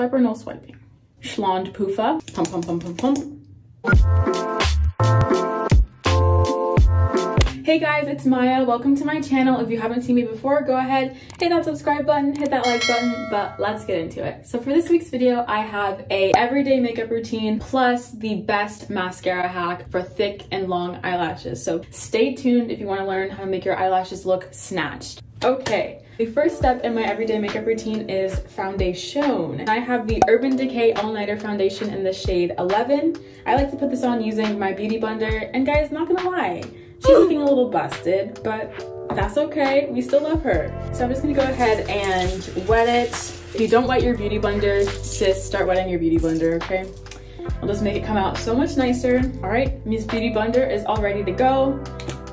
Swipe or no swiping? Schlond Poofa. Pump, pump, pump, pump, pump. Hey guys, it's Maya. Welcome to my channel. If you haven't seen me before, go ahead, hit that subscribe button, hit that like button, but let's get into it. So for this week's video, I have a everyday makeup routine plus the best mascara hack for thick and long eyelashes. So stay tuned if you want to learn how to make your eyelashes look snatched. Okay. The first step in my everyday makeup routine is foundation. I have the Urban Decay All Nighter Foundation in the shade 11. I like to put this on using my beauty blender, and guys, not gonna lie, she's looking a little busted, but that's okay, we still love her. So I'm just gonna go ahead and wet it. If you don't wet your beauty blender, sis, start wetting your beauty blender, okay? I'll just make it come out so much nicer. All right, Miss Beauty Blender is all ready to go.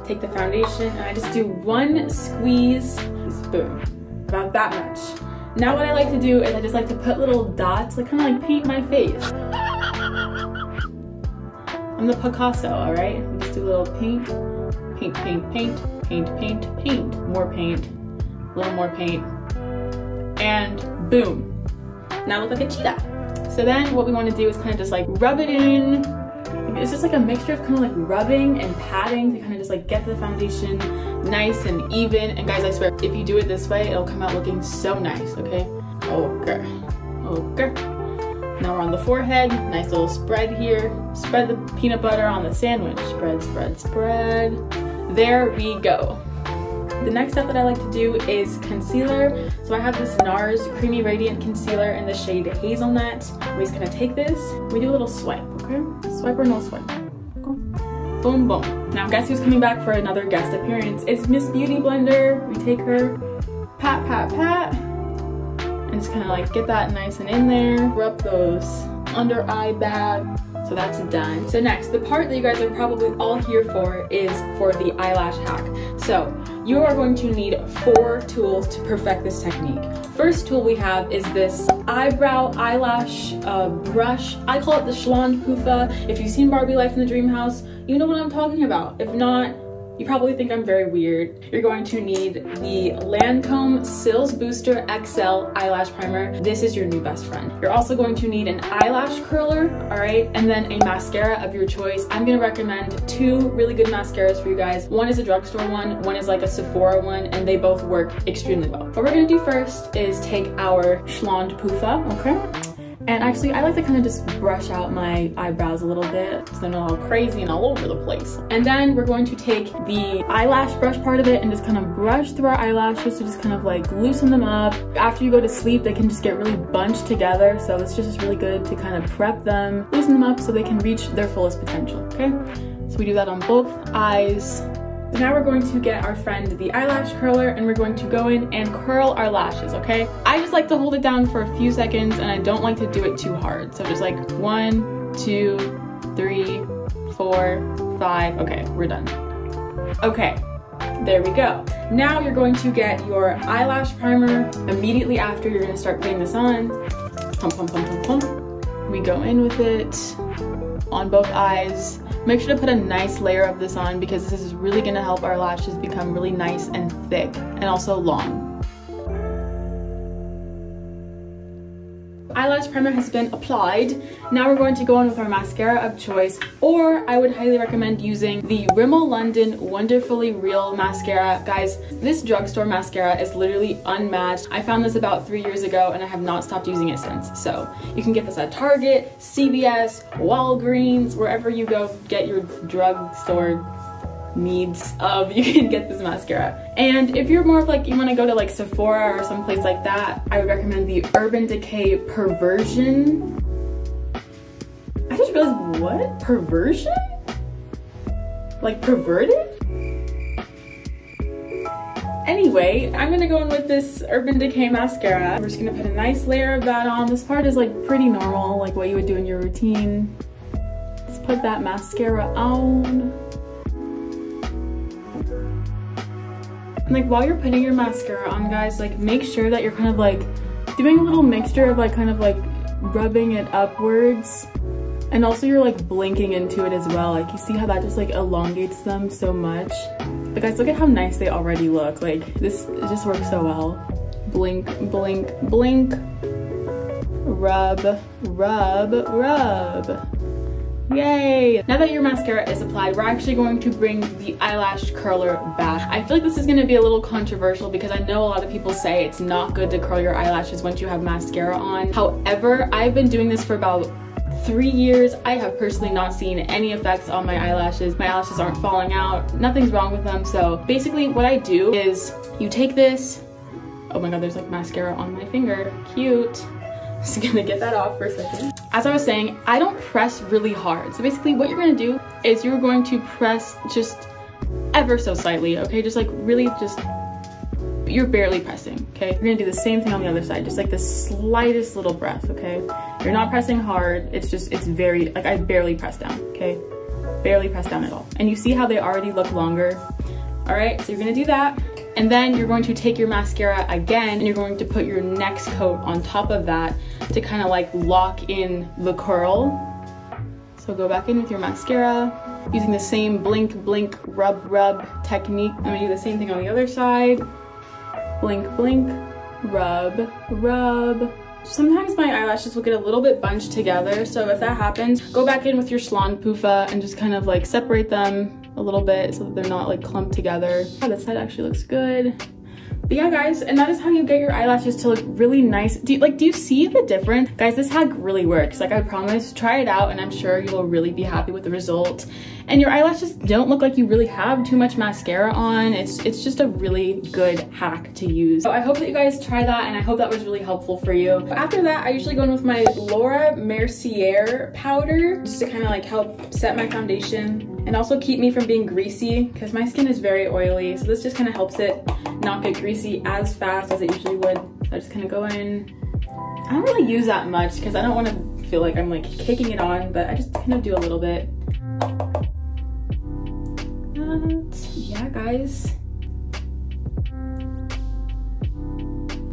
Take the foundation, and I just do one squeeze. Boom, about that much. Now what I like to do is I just like to put little dots, like kind of like paint my face. I'm the Picasso, all right? I just do a little paint, paint, paint, paint, paint, paint, paint, more paint, a little more paint, and boom. Now I look like a cheetah. So then what we want to do is kind of just like rub it in. It's just like a mixture of kind of like rubbing and patting to kind of just like get the foundation nice and even. And guys, I swear, if you do it this way, it'll come out looking so nice, okay? Okay, okay. Now we're on the forehead, nice little spread here. Spread the peanut butter on the sandwich. Spread, spread, spread. There we go. The next step that I like to do is concealer. So I have this NARS Creamy Radiant Concealer in the shade Hazelnut. We're just gonna take this, we do a little swipe, okay? Swipe or no swipe. Okay. Boom, boom. Now guess who's coming back for another guest appearance? It's Miss Beauty Blender. We take her, pat, pat, pat. And just kinda like get that nice and in there. Rub those under eye bags. So that's done. So next, the part that you guys are probably all here for is for the eyelash hack. So you are going to need 4 tools to perfect this technique. First tool we have is this eyebrow eyelash brush. I call it the Schlond Poofa. If you've seen Barbie Life in the Dream House, you know what I'm talking about. If not, you probably think I'm very weird. You're going to need the Lancôme CILS Booster XL Eyelash Primer. This is your new best friend. You're also going to need an eyelash curler, all right, and then a mascara of your choice. I'm gonna recommend 2 really good mascaras for you guys. One is a drugstore one is like a Sephora one, and they both work extremely well. What we're gonna do first is take our Schlond Poofa, okay? And actually, I like to kind of just brush out my eyebrows a little bit so they're not all crazy and all over the place. And then we're going to take the eyelash brush part of it and just kind of brush through our eyelashes to just kind of like loosen them up. After you go to sleep, they can just get really bunched together. So it's just really good to kind of prep them, loosen them up so they can reach their fullest potential, okay? So we do that on both eyes. So now we're going to get our friend the eyelash curler and we're going to go in and curl our lashes, okay? I just like to hold it down for a few seconds and I don't like to do it too hard. So just like 1, 2, 3, 4, 5. Okay, we're done. Okay, there we go. Now you're going to get your eyelash primer. Immediately after, you're gonna start putting this on. Pump, pump, pump, pump, pump. We go in with it on both eyes. Make sure to put a nice layer of this on because this is really gonna help our lashes become really nice and thick and also long. Eyelash primer has been applied. Now we're going to go on with our mascara of choice, or I would highly recommend using the Rimmel London Wonderfully Real Mascara. Guys, this drugstore mascara is literally unmatched. I found this about 3 years ago and I have not stopped using it since. So you can get this at Target, CVS, Walgreens, wherever you go get your drugstore needs of, you can get this mascara. And if you're more of like, you want to go to like Sephora or someplace like that, I would recommend the Urban Decay Perversion. I just realized, what? Perversion? Like perverted? Anyway, I'm gonna go in with this Urban Decay mascara. We're just gonna put a nice layer of that on. This part is like pretty normal, like what you would do in your routine. Let's put that mascara on. And like while you're putting your mascara on, guys, like make sure that you're kind of like doing a little mixture of like kind of like rubbing it upwards, and also you're like blinking into it as well. Like you see how that just like elongates them so much. But guys, look at how nice they already look. Like this, it just works so well. Blink, blink, blink. rub. Yay! Now that your mascara is applied, we're actually going to bring the eyelash curler back. I feel like this is going to be a little controversial because I know a lot of people say it's not good to curl your eyelashes once you have mascara on. However, I've been doing this for about 3 years. I have personally not seen any effects on my eyelashes. My eyelashes aren't falling out, nothing's wrong with them. So basically what I do is you take this, oh my god, there's like mascara on my finger, cute. Just gonna get that off for a second. As I was saying, I don't press really hard. So basically what you're gonna do is you're going to press just ever so slightly, okay? Just like really just, you're barely pressing, okay? You're gonna do the same thing on the other side, just like the slightest little breath, okay? You're not pressing hard, it's just, it's very, like I barely press down, okay? Barely press down at all. And you see how they already look longer? All right, so you're gonna do that. And then you're going to take your mascara again and you're going to put your next coat on top of that to kind of like lock in the curl. So go back in with your mascara using the same blink, blink, rub technique. I'm gonna do the same thing on the other side. Blink, blink, rub. Sometimes my eyelashes will get a little bit bunched together, so if that happens, go back in with your Schlon Poofa and just kind of like separate them a little bit so that they're not like clumped together. Oh, that side actually looks good. But yeah guys, and that is how you get your eyelashes to look really nice. Do you see the difference? Guys, this hack really works. Like I promise, try it out and I'm sure you will really be happy with the result. And your eyelashes don't look like you really have too much mascara on. It's just a really good hack to use. So I hope that you guys try that and I hope that was really helpful for you. After that, I usually go in with my Laura Mercier powder just to kind of like help set my foundation and also keep me from being greasy because my skin is very oily. So this just kind of helps it not get greasy as fast as it usually would. So I just kind of go in. I don't really use that much because I don't want to feel like I'm like kicking it on, but I just kind of do a little bit. And yeah guys,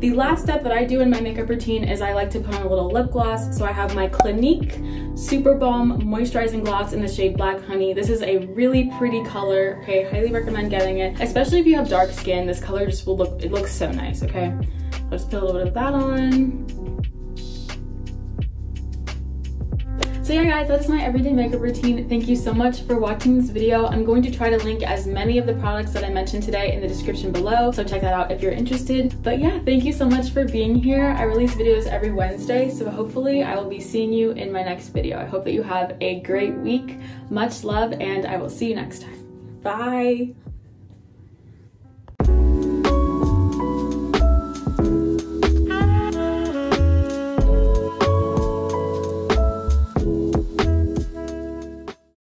the last step that I do in my makeup routine is I like to put on a little lip gloss. So I have my Clinique Super Balm Moisturizing Gloss in the shade Black Honey. This is a really pretty color, okay? Highly recommend getting it, especially if you have dark skin. This color just will look, it looks so nice, okay? I'll just put a little bit of that on. So yeah guys, that is my everyday makeup routine. Thank you so much for watching this video. I'm going to try to link as many of the products that I mentioned today in the description below, so check that out if you're interested. But yeah, thank you so much for being here. I release videos every Wednesday, so hopefully I will be seeing you in my next video. I hope that you have a great week. Much love, and I will see you next time. Bye!